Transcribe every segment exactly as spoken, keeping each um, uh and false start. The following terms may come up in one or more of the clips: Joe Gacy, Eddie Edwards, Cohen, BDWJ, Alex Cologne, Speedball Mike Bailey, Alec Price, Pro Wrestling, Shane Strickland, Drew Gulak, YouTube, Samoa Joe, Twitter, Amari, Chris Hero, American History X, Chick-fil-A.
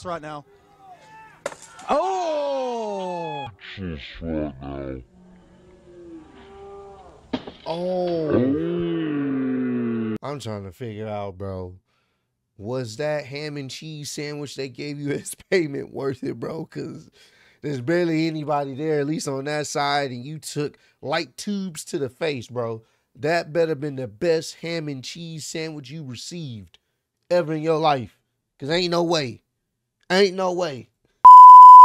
this right now. Oh! This right now. Oh. I'm trying to figure out, bro. Was that ham and cheese sandwich they gave you as payment worth it, bro? Because there's barely anybody there, at least on that side, and you took light tubes to the face, bro. That better been the best ham and cheese sandwich you received ever in your life. Because ain't no way. Ain't no way.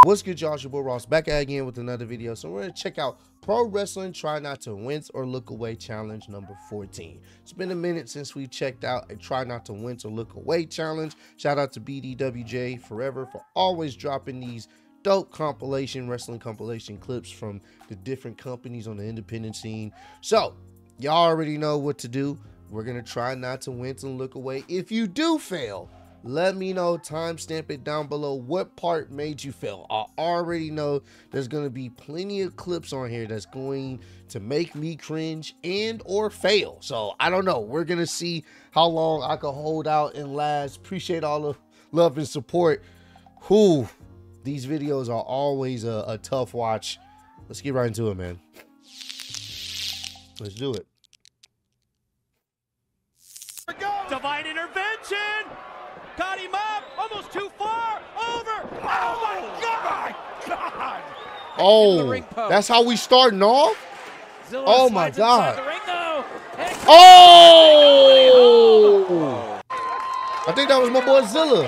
What's good, y'all? It's your boy Ross back at again with another video. So we're going to check out Pro Wrestling Try Not to Wince or Look Away Challenge number fourteen. It's been a minute since we checked out a Try Not to Wince or Look Away Challenge. Shout out to B D W J Forever for always dropping these dope compilation, wrestling compilation clips from the different companies on the independent scene. So y'all already know what to do. We're going to try not to wince and look away. If you do fail, let me know. Timestamp it down below. What part made you fail? I already know there's going to be plenty of clips on here that's going to make me cringe and or fail. So I don't know. We're going to see how long I can hold out and last. Appreciate all the love and support. Whew. These videos are always a, a tough watch. Let's get right into it, man. Let's do it. Here we go. Divine intervention. Got him up, almost too far, over. Oh my God! God. Oh, that's how we starting off. Zilla oh my God! The ring, oh! I think that was my boy Zilla.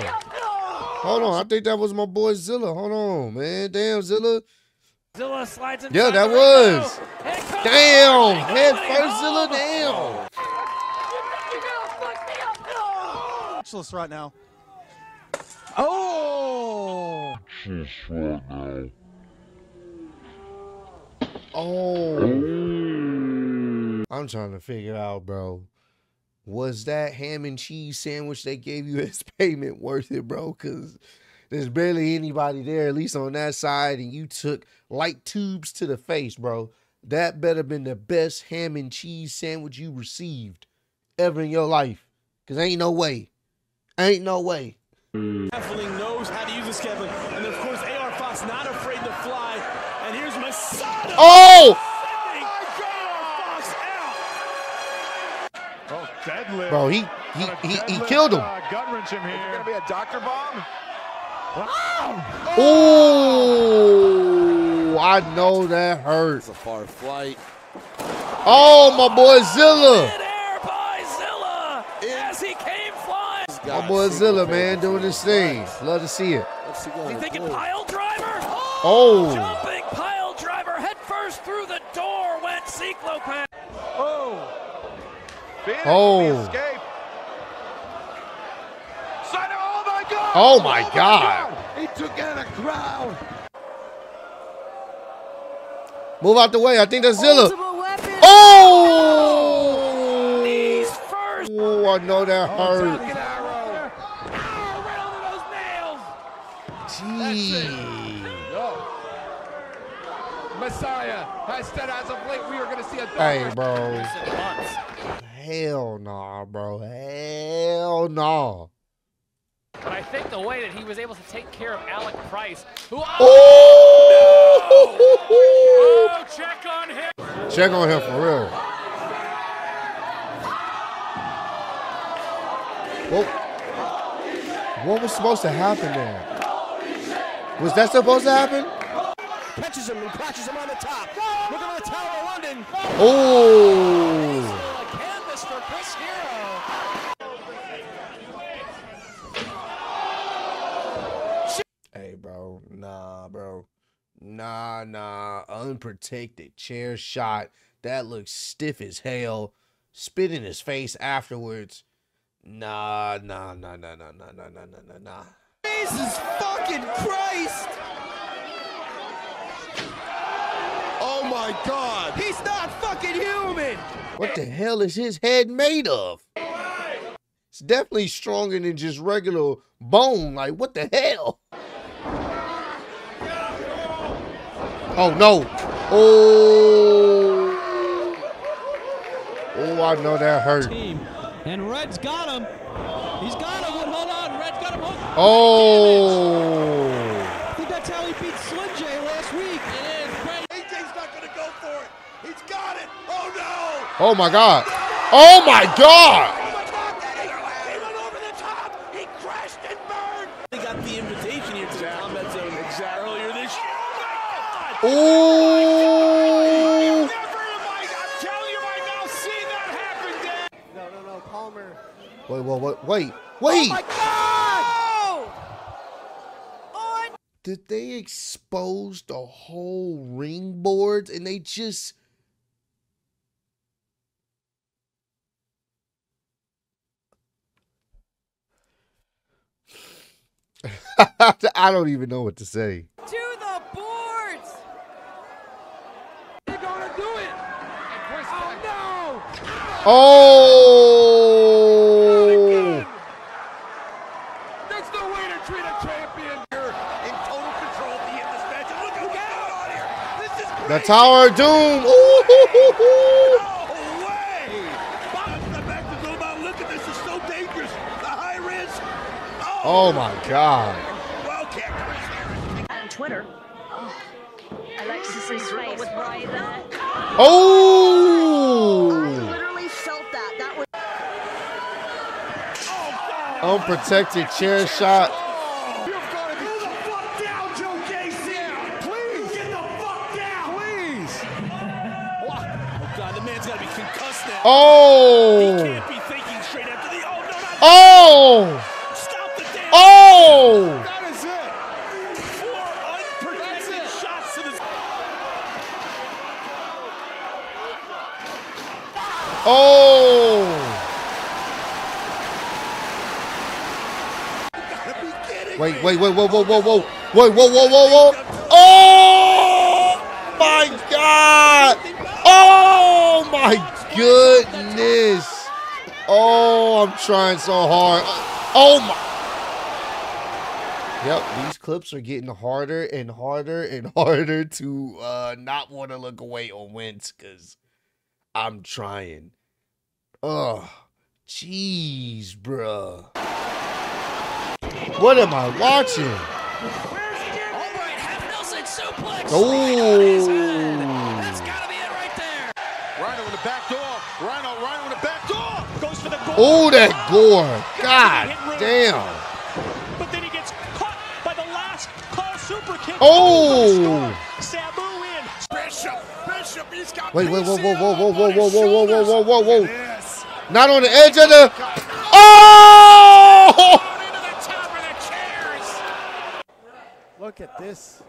Hold on, I think that was my boy Zilla. Hold on, man. Damn, Zilla. Zilla slides in. Yeah, that was. Damn, head first, Zilla. Damn. Right now. Oh! She's right now. Oh. I'm trying to figure out, bro. Was that ham and cheese sandwich they gave you as payment worth it, bro? Because there's barely anybody there, at least on that side, and you took light tubes to the face, bro. That better been the best ham and cheese sandwich you received ever in your life. Because ain't no way. Ain't no way. Definitely knows how to use this, Kevin. And of course, A R Fox not afraid to fly. And here's Masada. Oh! Oh, my God. Oh, deadlift. Bro, he he he, he killed him. Uh, gut wrench him here. Is there gonna be a doctor bomb? Oh! Oh! Oh! I know that hurt. It's a far flight. Oh, my boy Zilla. My boy Zilla, man, doing his thing. Love to see it. You thinking pile driver? Oh! Jumping pile driver, head first through the door, went Cyclopath. Oh! Oh! Escape. Oh my God! Oh my God! He took out a crowd. Move out the way. I think that's Zilla. Oh! Knees first. Oh, I know that hurt. Messiah has said as of late we are going to see a hey, bro. Hell nah, bro. Hell nah. But I think the way that he was able to take care of Alec Price, who oh, oh! No! Oh, check on him. Check on him for real. What, what was supposed to happen there? Was that supposed to happen? Catches him and crotches him on the top. Look at the Tower of London. Oh! Canvas for Chris Hero. Hey, bro. Nah, bro. Nah, nah. Unprotected chair shot. That looks stiff as hell. Spit in his face afterwards. Nah, nah, nah, nah, nah, nah, nah, nah, nah, nah. Jesus fucking Christ! Oh my God! He's not fucking human! What the hell is his head made of? It's definitely stronger than just regular bone. Like, what the hell? Oh no! Oh! Oh, I know that hurt. And Red's got him. He's got him. Oh! next week. It is right. A J's not going to go for it. He's got it. Oh, no. Oh, my God. Oh, my God. He went over the top. He crashed and burned. They got the invitation here to the combat zone earlier this year. Oh, my God. Oh. I'm telling you right now, see that happen, Dan. No, no, no. Palmer. Wait, wait, wait. Wait. Wait. Oh, my God. Oh. Did they expose the whole ring board and they just... I don't even know what to say. To the boards. They're gonna do it. Oh no! Oh! That's the way to treat a champion. You're in total control at the end of this match. Look at what's going on here. This is crazy. The Tower of Doom. Ooh-hoo-hoo-hoo. No way! Bob's the back to go about. Look at this. It's so dangerous. The high risk. Oh, oh my God. Well, can't press here. On Twitter. Oh. Alexis is right with Brian. Oh! I literally felt that. That was oh, unprotected chair shot. You've got to get the fuck down, Joe Gacy. Yeah, please get the fuck down, please. Oh God, the man's got to be concussed now. Oh! He can't be thinking straight after the oh no! Not oh! Stop the damn oh! Oh! Oh! Wait, wait, wait, whoa, whoa, whoa, whoa. Wait, whoa, whoa, whoa, whoa. Oh! My God! Oh! My goodness! Oh, I'm trying so hard. Oh, my. Yep, these clips are getting harder and harder and harder to uh, not want to look away on wins because I'm trying. Oh, jeez, bruh. What am I watching? All right, half Nelson suplex. Oh, that's gotta be it right there. Rhino with the back door. Rhino, Rhino with the back door. Goes for the gore. Oh, that gore. God damn. But then he gets caught by the last call super kick. Oh, Sabu in. Bishop, Bishop, he's got. Wait, wait, whoa, whoa, whoa, whoa, whoa, whoa, whoa, whoa, whoa, whoa, whoa, whoa. Not on the edge of the. Oh! Look at this.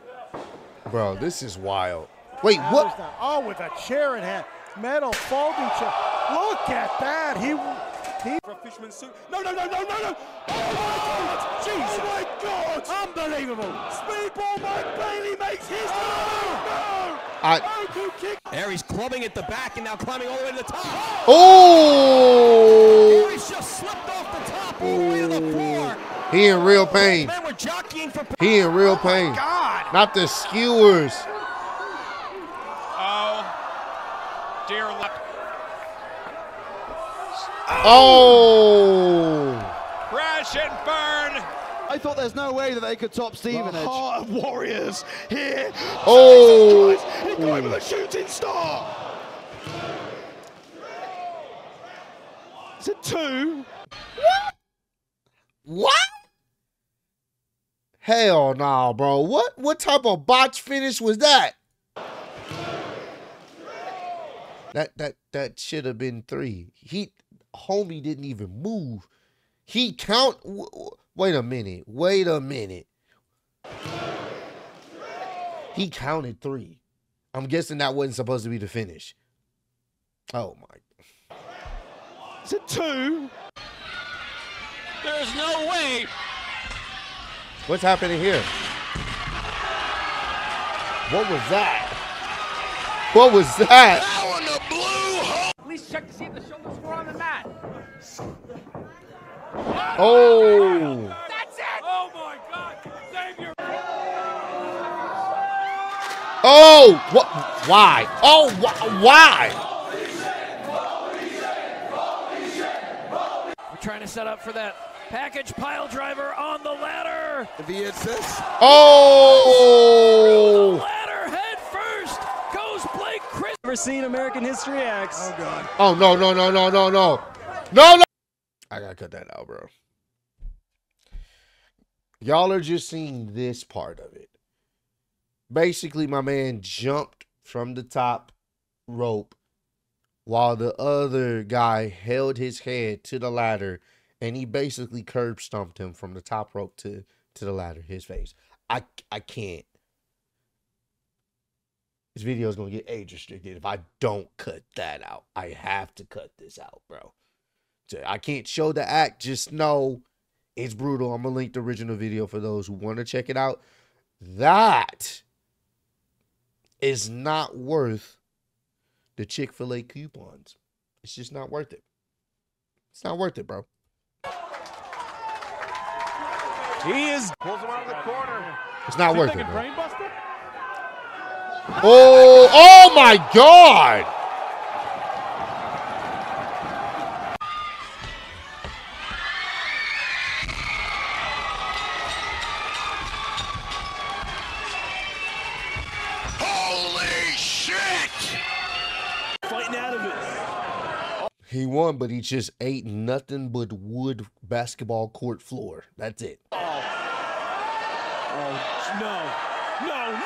Bro, this is wild. Wait, what? Oh, with a chair in hand. Metal folding chair. Look at that. He. He. Fisherman's suit. No, no, no, no, no, no. Oh, my God. Jesus. Oh, my God. Unbelievable. Speedball Mike Bailey makes his. Oh, no. I. Aries clubbing at the back and now climbing all the way to the top. Oh! Aries just slipped off the top all the way to the floor. He in real pain. Men were jockeying for he in real pain. Oh God. Not the skewers. Oh, dear luck. Oh. Oh! Crash and burn. I thought there's no way that they could top Stevenage. The heart of warriors here. Oh! He got him with a shooting star. Is it two? What? What? Hell no, bro. What? What type of botch finish was that? That that that should have been three. He, homie, didn't even move. He count. Wait a minute. Wait a minute. He counted three. I'm guessing that wasn't supposed to be the finish. Oh my. Is it two? There's no way. What's happening here? What was that? What was that? Now in the blue hole. At least check to see if the shoulders were on the mat. Oh. That's it. Oh, my God. Save your... Oh. What? Why? Oh, wh why? We're trying to set up for that. Package pile driver on the ladder. The assist. Oh! The ladder. ever seen American History X. Oh, God. Oh, no, no, no, no, no, no. No, no. I gotta cut that out, bro. Y'all are just seeing this part of it. Basically, my man jumped from the top rope while the other guy held his head to the ladder, and he basically curb stomped him from the top rope to, to the ladder, his face. I, I can't. This video is going to get age restricted if I don't cut that out. I have to cut this out, bro. I can't show the act. Just know it's brutal. I'm going to link the original video for those who want to check it out. That is not worth the Chick-fil-A coupons. It's just not worth it. It's not worth it, bro. He is. Pulls him out of the corner. It's not worth it, bro. Oh, oh my God. Holy shit. Fighting out of it. He won, but he just ate nothing but wood basketball court floor. That's it. Oh, oh no. No, no, no, no.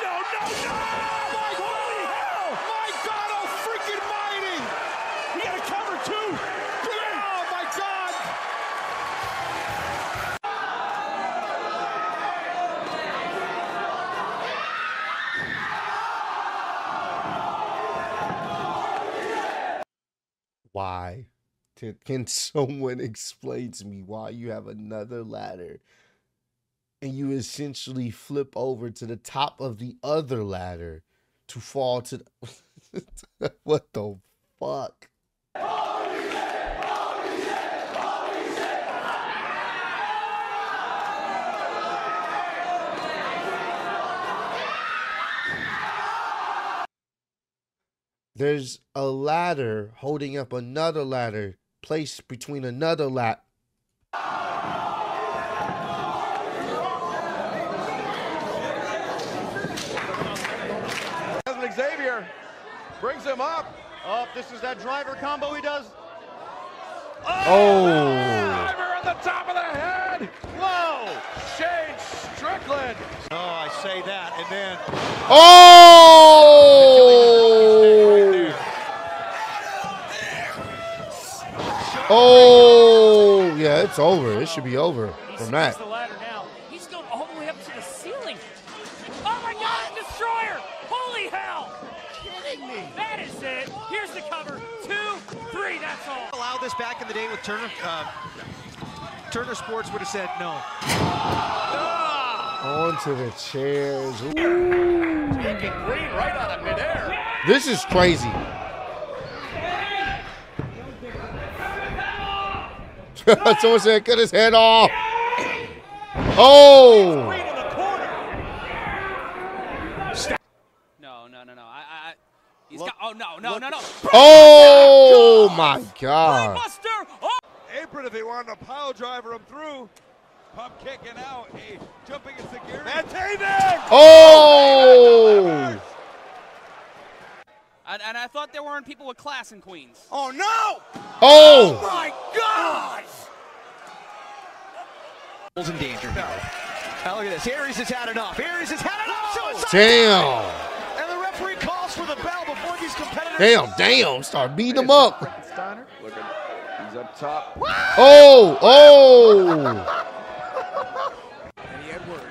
Why? Can someone explain to me why you have another ladder and you essentially flip over to the top of the other ladder to fall to the... What the fuck? There's a ladder holding up another ladder placed between another ladder. Xavier brings him up. Up. Oh, this is that driver combo he does. Oh! Oh. Driver at the top of the head. Whoa! Shane Strickland. Oh, I say that, and then. Oh! Oh, yeah, it's over. It should be over from that. The ladder now. He's going all the way up to the ceiling. Oh, my God, destroyer. Holy hell. Kidding me. That is it. Here's the cover. Two, three, that's all. Allow this back in the day with Turner. Uh, Turner Sports would have said no. Ah. Onto the chairs. Ooh. Taking green right out of midair. Yeah. This is crazy. Someone said cut his head off. Oh! No, no, no, no. I, I, he's got, oh, no, no, no, no. Oh, my God. Apron if he wanted to pile driver him through. Pump kicking out. Jumping in security. Oh! And, and I thought there weren't people with class in Queens. Oh, no! Oh! Oh, my God! Bulls in danger. No. Now, look at this. Aries has had enough. Aries has had enough. Damn. And the referee calls for the bell before these competitors. Damn, damn. Start beating them up. Steiner. Look at, he's up top. Oh, oh. Eddie Edwards.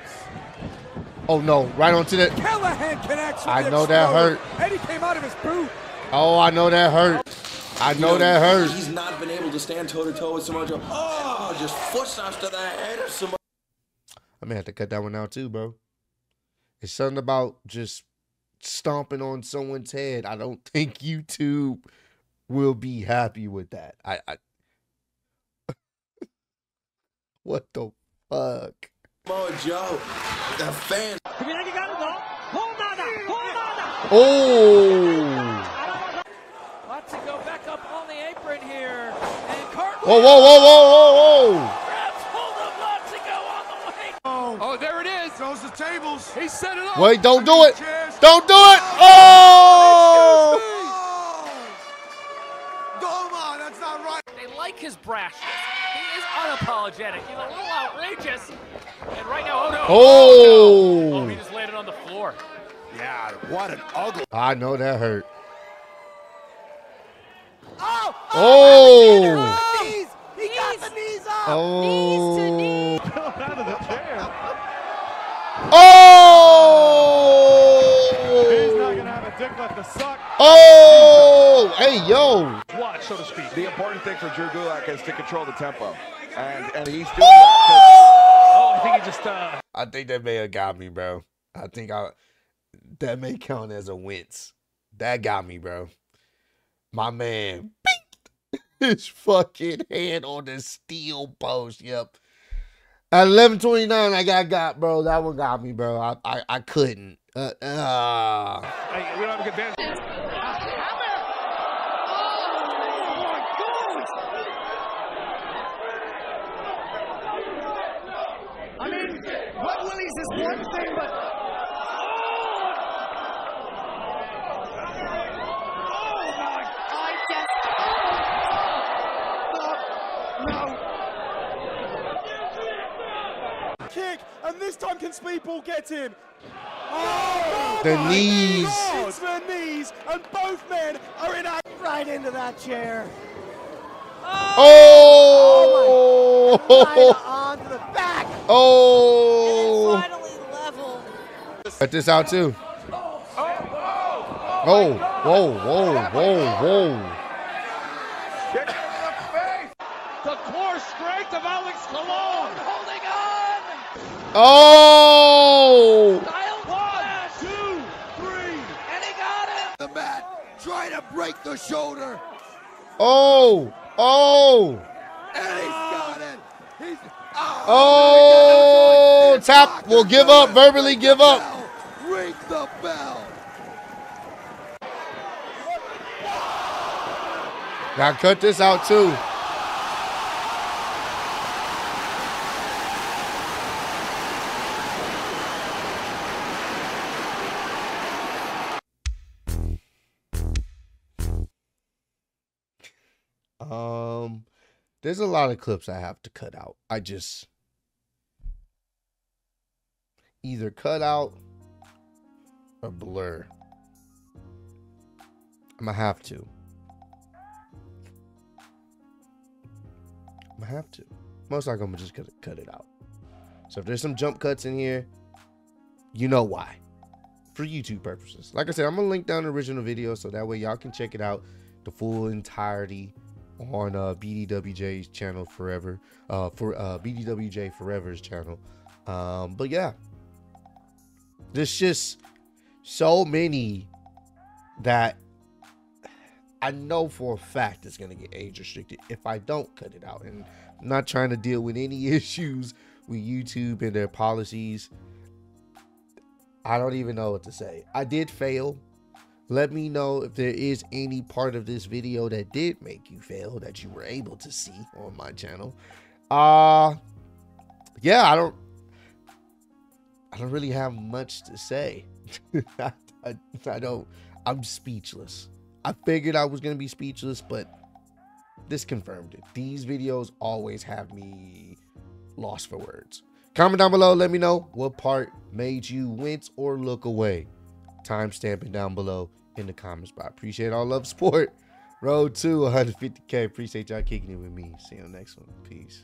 Oh, no. Right onto that. Callahan connects. I know that hurt. Eddie came out of his boot. Oh, I know that hurt. I know, you know that hurt. He's not been able to stand toe-to-toe with Samoa Joe. Oh, just foot stops to that head of Samoa. I'm going to have to cut that one out, too, bro. It's something about just stomping on someone's head. I don't think YouTube will be happy with that. I. I... What the fuck? Samoa Joe, the fan. Oh! Lots to go back up on the apron here. And Cartwright. Whoa, whoa, whoa, whoa, whoa, whoa! Grabs hold of lots to go on the way. Oh, oh, there it is. Throws the tables. He set it up. Wait, don't do it. Don't do it. Oh! his brashness. He is unapologetic. He's a little outrageous. And right now, oh no. Oh, oh, no. Oh, he just landed on the floor. Yeah, what an ugly. I know that hurt. Oh! Oh! Oh. Knees. He knees. Got the knees up. Oh. Knees to knees. Out of the chair. Oh! He's not gonna have a dick left to suck. Oh! Hey, yo. Watch, so to speak. The important thing for Drew Gulak is to control the tempo, and and he's doing oh! that. Oh, I think he just. Uh... I think that may have got me, bro. I think I. That may count as a wince. That got me, bro. My man pinked his fucking hand on the steel post. Yep. At eleven twenty-nine, I got got, bro. That one got me, bro. I I, I couldn't. Uh, uh. Hey, we don't have a good dance. Oh, my God. I mean, what Willie's is one thing, but... Kick, and this time can Speedball get him? Oh, the knees. It's the knees, and both men are in a right into that chair. Oh! Oh, oh. Right onto the back. Oh! And finally leveled. Cut this out too. Oh! Oh! Oh! Whoa! Whoa! Whoa! Whoa! Get him in the face! The core strength of Alex Cologne holding on. Oh! One, two, three, and he got it. The mat, trying to break the shoulder. Oh! Oh! And he's got it. He's. Oh! Oh, tap. Will give up. Verbally give up. Ring the bell. Now cut this out too. Um, there's a lot of clips I have to cut out. I just either cut out or blur. I'm gonna have to. I'm gonna have to. Most likely, I'm gonna just cut it out. So if there's some jump cuts in here, you know why. For YouTube purposes. Like I said, I'm gonna link down the original video so that way y'all can check it out, the full entirety. On uh, B D W J's channel forever, uh, for uh, B D W J Forever's channel, um, but yeah, there's just so many that I know for a fact it's gonna get age restricted if I don't cut it out, and I'm not trying to deal with any issues with YouTube and their policies. I don't even know what to say. I did fail. Let me know if there is any part of this video that did make you fail that you were able to see on my channel. Uh, yeah, I don't, I don't really have much to say. I, I, I don't, I'm speechless. I figured I was going to be speechless, but this confirmed it. These videos always have me lost for words. Comment down below. Let me know what part made you wince or look away. Timestamping down below in the comments. But I appreciate all love, support. Road to one hundred fifty K. Appreciate y'all kicking it with me. See you on the next one. Peace.